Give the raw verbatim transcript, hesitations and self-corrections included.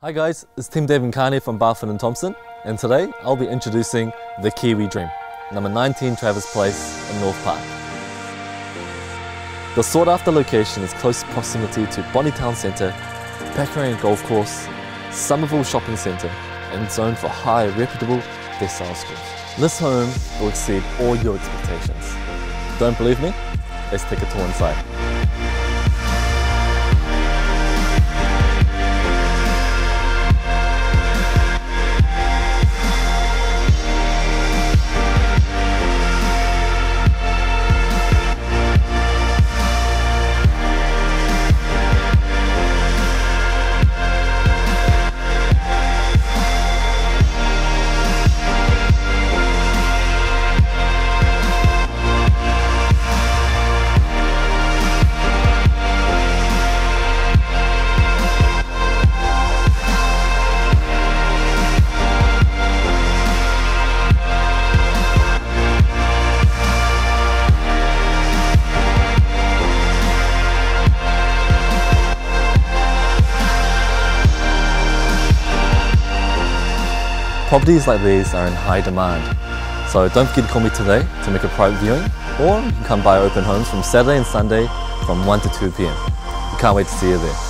Hi guys, it's Tim Devin Carney from Barfoot and Thompson, and today I'll be introducing the Kiwi Dream, number nineteen Travers Place in North Park. The sought-after location is close proximity to Bonnytown Centre, Pakuranga Golf Course, Somerville Shopping Centre, and zoned for high, reputable decile scores. This home will exceed all your expectations. Don't believe me? Let's take a tour inside. Properties like these are in high demand, so don't forget to call me today to make a private viewing, or you can come by open homes from Saturday and Sunday from one to two p m. We can't wait to see you there.